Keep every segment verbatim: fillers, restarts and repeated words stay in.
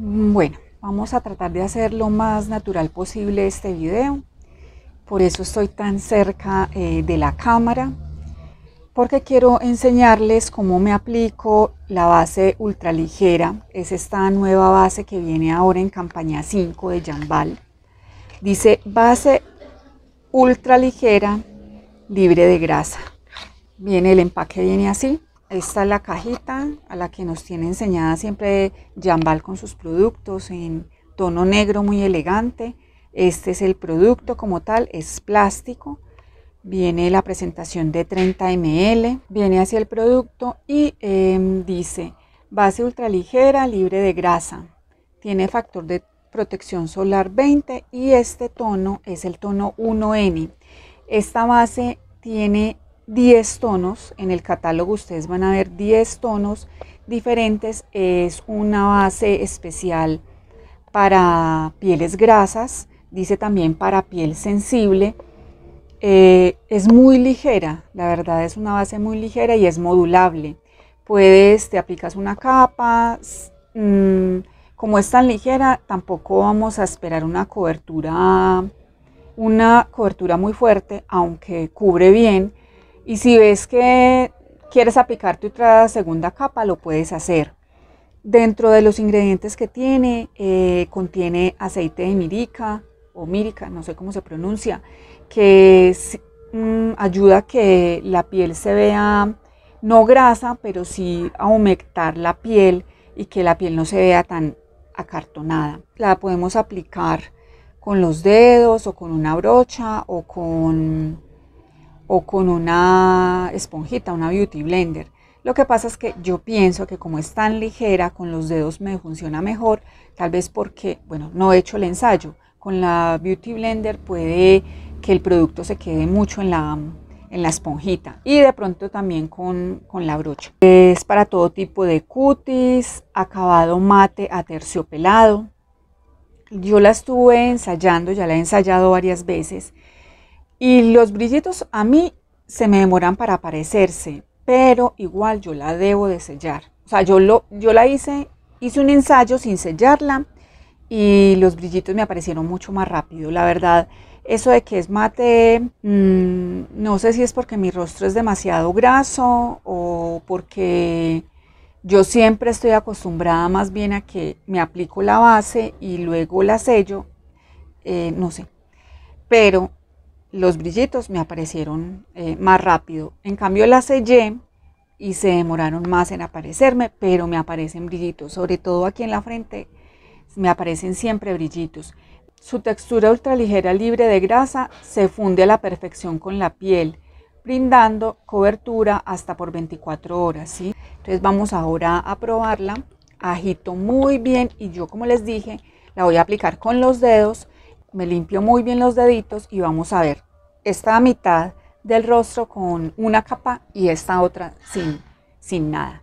Bueno, vamos a tratar de hacer lo más natural posible este video. Por eso estoy tan cerca eh, de la cámara, porque quiero enseñarles cómo me aplico la base ultraligera. Es esta nueva base que viene ahora en campaña cinco de Yanbal. Dice base ultraligera libre de grasa. Viene, el empaque viene así. Esta es la cajita a la que nos tiene enseñada siempre Yanbal con sus productos en tono negro muy elegante. Este es el producto como tal, es plástico. Viene la presentación de treinta mililitros, viene hacia el producto y eh, dice base ultraligera libre de grasa, tiene factor de protección solar veinte y este tono es el tono uno ene. Esta base tiene diez tonos, en el catálogo ustedes van a ver diez tonos diferentes. Es una base especial para pieles grasas, dice también para piel sensible. Eh, es muy ligera, la verdad es una base muy ligera y es modulable. Puedes, te aplicas una capa, mmm, como es tan ligera tampoco vamos a esperar una cobertura, una cobertura muy fuerte, aunque cubre bien. Y si ves que quieres aplicarte otra segunda capa lo puedes hacer. Dentro de los ingredientes que tiene, eh, contiene aceite de mirica o mírica, no sé cómo se pronuncia, que es, mmm, ayuda a que la piel se vea no grasa, pero sí a humectar la piel y que la piel no se vea tan acartonada. La podemos aplicar con los dedos o con una brocha o con, o con una esponjita, una beauty blender. Lo que pasa es que yo pienso que como es tan ligera, con los dedos me funciona mejor, tal vez porque, bueno, no he hecho el ensayo. Con la beauty blender puede que el producto se quede mucho en la, en la esponjita, y de pronto también con, con la brocha. Es para todo tipo de cutis, acabado mate aterciopelado. Yo la estuve ensayando, ya la he ensayado varias veces y los brillitos a mí se me demoran para aparecerse, pero igual yo la debo de sellar. O sea, yo, lo, yo la hice, hice un ensayo sin sellarla y los brillitos me aparecieron mucho más rápido. La verdad, eso de que es mate, mmm, no sé si es porque mi rostro es demasiado graso o porque yo siempre estoy acostumbrada más bien a que me aplico la base y luego la sello, eh, no sé, pero los brillitos me aparecieron eh, más rápido. En cambio la sellé y se demoraron más en aparecerme, pero me aparecen brillitos, sobre todo aquí en la frente. Me aparecen siempre brillitos. Su textura ultraligera libre de grasa se funde a la perfección con la piel, brindando cobertura hasta por veinticuatro horas, ¿sí? Entonces vamos ahora a probarla. Agito muy bien y yo, como les dije, la voy a aplicar con los dedos. Me limpio muy bien los deditos y vamos a ver esta mitad del rostro con una capa y esta otra sin, sin nada.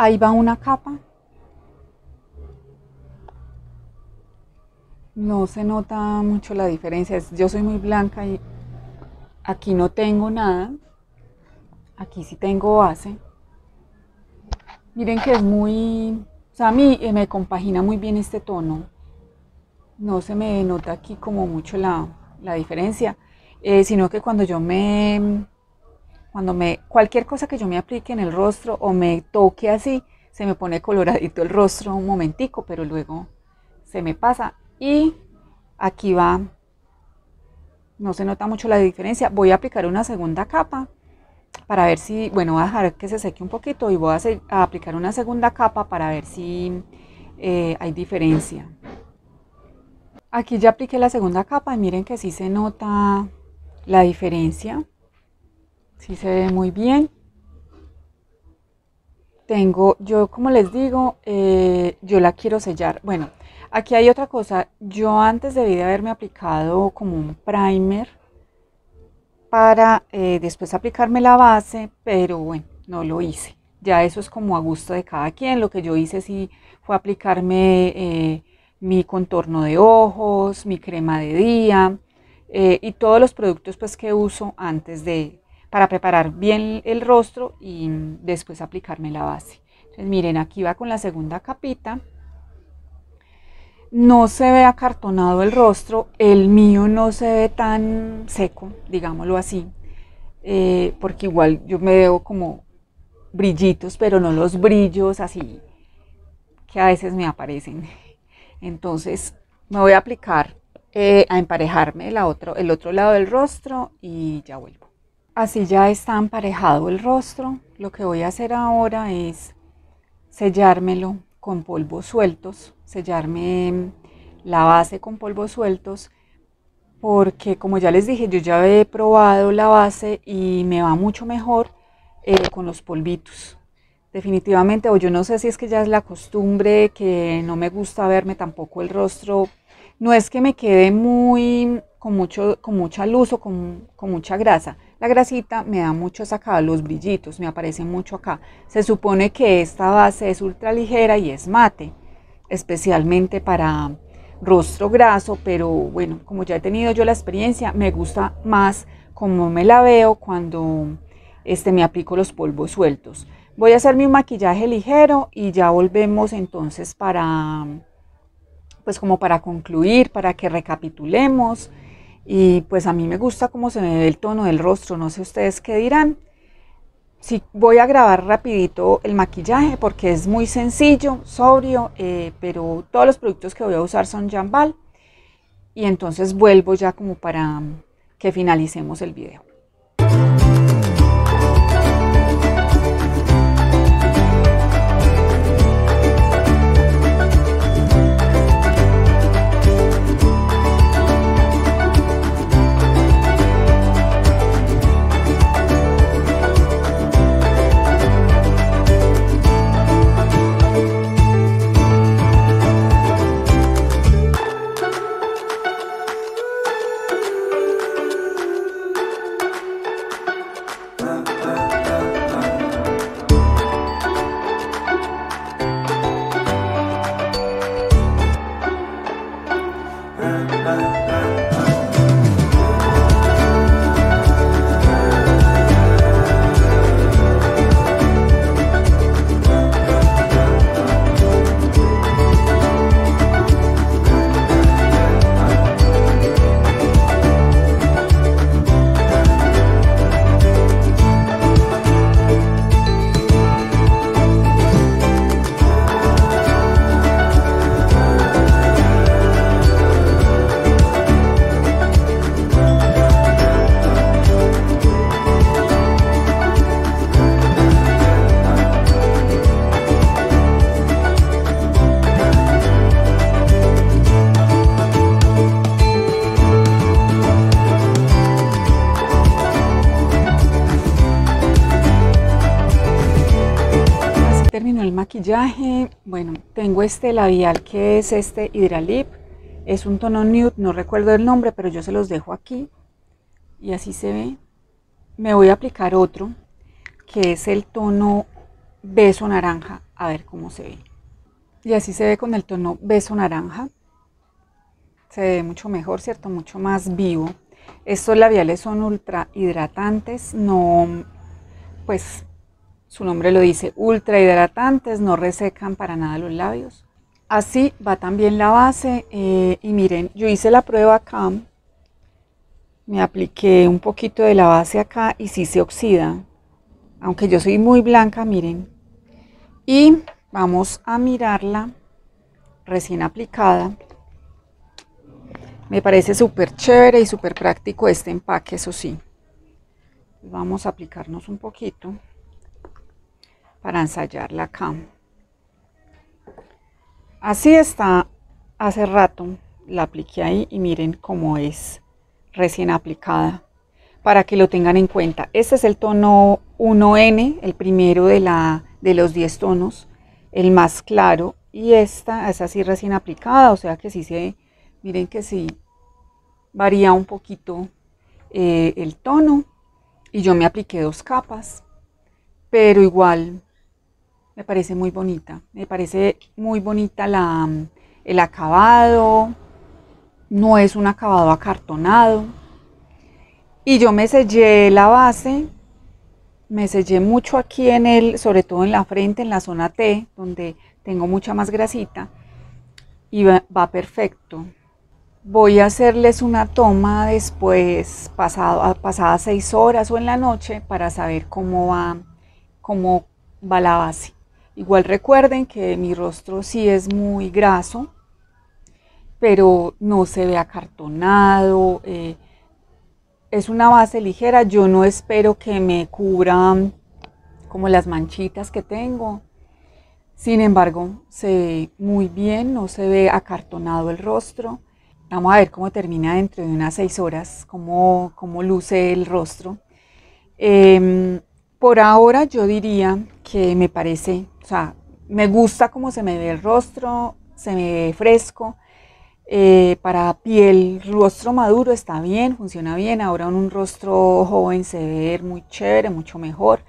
Ahí va una capa. No se nota mucho la diferencia. Yo soy muy blanca y aquí no tengo nada. Aquí sí tengo base. Miren que es muy... O sea, a mí me compagina muy bien este tono. No se me nota aquí como mucho la, la diferencia. Eh, sino que cuando yo me... Cuando me, cualquier cosa que yo me aplique en el rostro o me toque así, se me pone coloradito el rostro un momentico, pero luego se me pasa. Y aquí va, no se nota mucho la diferencia. Voy a aplicar una segunda capa para ver si, bueno, voy a dejar que se seque un poquito y voy a, hacer, a aplicar una segunda capa para ver si eh, hay diferencia. Aquí ya apliqué la segunda capa y miren que sí se nota la diferencia. Sí se ve muy bien. Tengo, yo como les digo, eh, yo la quiero sellar. Bueno, aquí hay otra cosa. Yo antes debí de haberme aplicado como un primer para eh, después aplicarme la base, pero bueno, no lo hice. Ya eso es como a gusto de cada quien. Lo que yo hice sí fue aplicarme eh, mi contorno de ojos, mi crema de día eh, y todos los productos pues que uso antes de... para preparar bien el rostro y después aplicarme la base. Entonces miren, aquí va con la segunda capita. No se ve acartonado el rostro, el mío no se ve tan seco, digámoslo así, eh, porque igual yo me veo como brillitos, pero no los brillos así que a veces me aparecen. Entonces me voy a aplicar eh, a emparejarme el otro, el otro lado del rostro y ya vuelvo. Así ya está emparejado el rostro. Lo que voy a hacer ahora es sellármelo con polvos sueltos, sellarme la base con polvos sueltos, porque como ya les dije, yo ya he probado la base y me va mucho mejor eh, con los polvitos. Definitivamente, o yo no sé si es que ya es la costumbre, que no me gusta verme tampoco el rostro. No es que me quede muy con, mucho, con mucha luz o con, con mucha grasa. La grasita me da mucho acá, los brillitos me aparecen mucho acá. Se supone que esta base es ultraligera y es mate, especialmente para rostro graso, pero bueno, como ya he tenido yo la experiencia, me gusta más como me la veo cuando este, me aplico los polvos sueltos. Voy a hacer mi maquillaje ligero y ya volvemos entonces para... pues como para concluir, para que recapitulemos. Y pues a mí me gusta cómo se me ve el tono del rostro, no sé ustedes qué dirán. Sí, voy a grabar rapidito el maquillaje porque es muy sencillo, sobrio, eh, pero todos los productos que voy a usar son Yanbal, y entonces vuelvo ya como para que finalicemos el video. Maquillaje, bueno, tengo este labial que es este Hydralip, es un tono nude, no recuerdo el nombre, pero yo se los dejo aquí y así se ve. Me voy a aplicar otro que es el tono beso naranja, a ver cómo se ve, y así se ve con el tono beso naranja, se ve mucho mejor, cierto, mucho más vivo. Estos labiales son ultra hidratantes, no, pues su nombre lo dice, ultra hidratantes, no resecan para nada los labios. Así va también la base. Eh, y miren, yo hice la prueba acá, me apliqué un poquito de la base acá y sí se oxida, aunque yo soy muy blanca, miren. Y vamos a mirarla recién aplicada. Me parece súper chévere y súper práctico este empaque, eso sí. Vamos a aplicarnos un poquito para ensayarla acá. Así está, hace rato la apliqué ahí y miren cómo es recién aplicada. para que lo tengan en cuenta. Este es el tono uno ene, el primero de, la, de los diez tonos, el más claro, y esta es así recién aplicada, o sea que sí se, miren que sí varía un poquito eh, el tono, y yo me apliqué dos capas, pero igual me parece muy bonita, me parece muy bonita la, el acabado, no es un acabado acartonado, y yo me sellé la base, me sellé mucho aquí en el, sobre todo en la frente, en la zona T, donde tengo mucha más grasita, y va, va perfecto. Voy a hacerles una toma después, pasado, pasadas seis horas o en la noche, para saber cómo va, cómo va la base. Igual recuerden que mi rostro sí es muy graso, pero no se ve acartonado, eh, es una base ligera, yo no espero que me cubra como las manchitas que tengo. Sin embargo, se ve muy bien, no se ve acartonado el rostro. Vamos a ver cómo termina dentro de unas seis horas, cómo, cómo luce el rostro. Eh, por ahora yo diría que me parece, o sea, me gusta cómo se me ve el rostro, se me ve fresco. Eh, para piel, rostro maduro está bien, funciona bien. Ahora en un rostro joven se ve muy chévere, mucho mejor.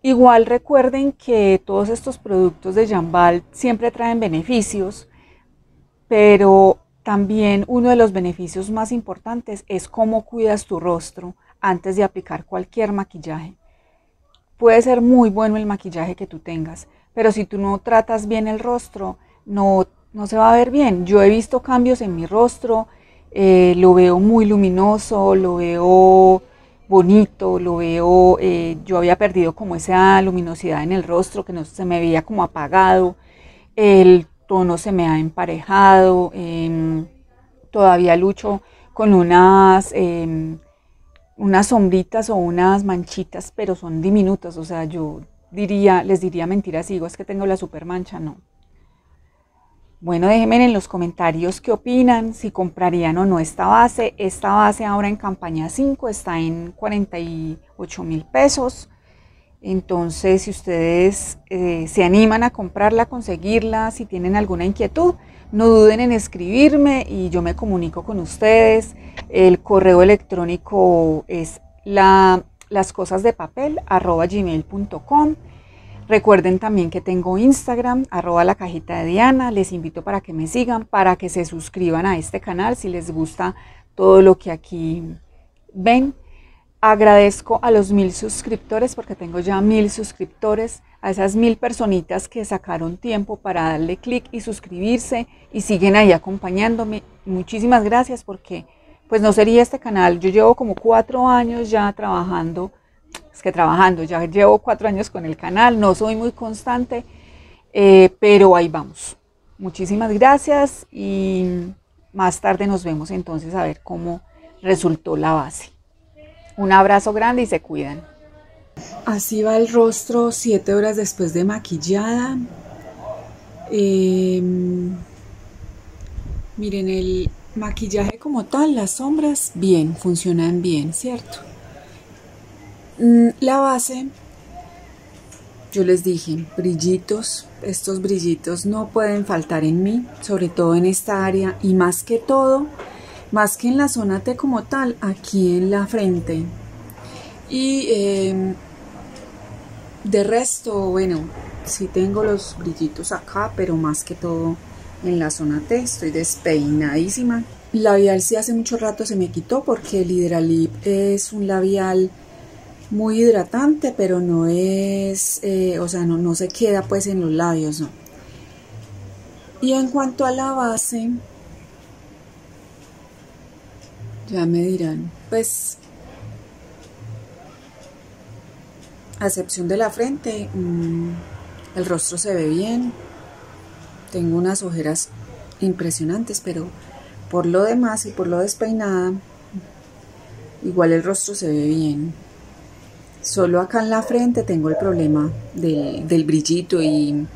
Igual recuerden que todos estos productos de Yanbal siempre traen beneficios, pero también uno de los beneficios más importantes es cómo cuidas tu rostro antes de aplicar cualquier maquillaje. Puede ser muy bueno el maquillaje que tú tengas, pero si tú no tratas bien el rostro, no No se va a ver bien. Yo he visto cambios en mi rostro, eh, lo veo muy luminoso, lo veo bonito, lo veo, eh, yo había perdido como esa luminosidad en el rostro, que no se me veía como apagado, el tono se me ha emparejado, eh, todavía lucho con unas, eh, unas sombritas o unas manchitas, pero son diminutas, o sea, yo diría, les diría mentiras, digo, es que tengo la super mancha, no. Bueno, déjenme en los comentarios qué opinan, si comprarían o no esta base. Esta base ahora en campaña cinco está en cuarenta y ocho mil pesos. Entonces, si ustedes eh, se animan a comprarla, conseguirla, si tienen alguna inquietud, no duden en escribirme y yo me comunico con ustedes. El correo electrónico es la, las cosas de papel arroba gmail punto com. Recuerden también que tengo Instagram, arroba la cajita de Diana. Les invito para que me sigan, para que se suscriban a este canal si les gusta todo lo que aquí ven. Agradezco a los mil suscriptores, porque tengo ya mil suscriptores, a esas mil personitas que sacaron tiempo para darle clic y suscribirse y siguen ahí acompañándome. Muchísimas gracias, porque pues no sería este canal. Yo llevo como cuatro años ya trabajando. Es que trabajando, ya llevo cuatro años con el canal, no soy muy constante, eh, pero ahí vamos. Muchísimas gracias y más tarde nos vemos entonces a ver cómo resultó la base. Un abrazo grande y se cuidan. Así va el rostro siete horas después de maquillada. Eh, miren, el maquillaje como tal, las sombras, bien, funcionan bien, ¿cierto? La base, yo les dije, brillitos, estos brillitos no pueden faltar en mí, sobre todo en esta área, y más que todo, más que en la zona T como tal, aquí en la frente. Y eh, de resto, bueno, sí tengo los brillitos acá, pero más que todo en la zona T, estoy despeinadísima. Labial sí hace mucho rato se me quitó, porque el Hydralip es un labial muy hidratante, pero no es, eh, o sea, no, no se queda pues en los labios, ¿no? Y en cuanto a la base, ya me dirán, pues, a excepción de la frente, mmm, el rostro se ve bien, tengo unas ojeras impresionantes, pero por lo demás y por lo despeinada, igual el rostro se ve bien. Solo acá en la frente tengo el problema del, del brillito, y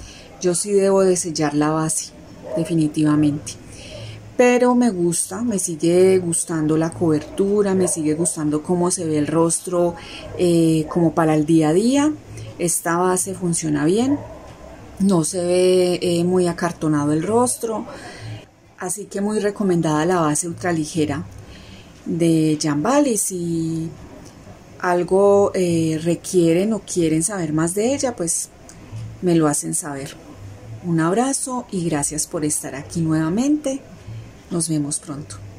yo sí debo de sellar la base definitivamente. pero me gusta, me sigue gustando la cobertura, me sigue gustando cómo se ve el rostro eh, como para el día a día. Esta base funciona bien, no se ve eh, muy acartonado el rostro, así que muy recomendada la base ultraligera de Yanbal. Y si algo eh, requieren o quieren saber más de ella, pues me lo hacen saber. Un abrazo y gracias por estar aquí nuevamente. Nos vemos pronto.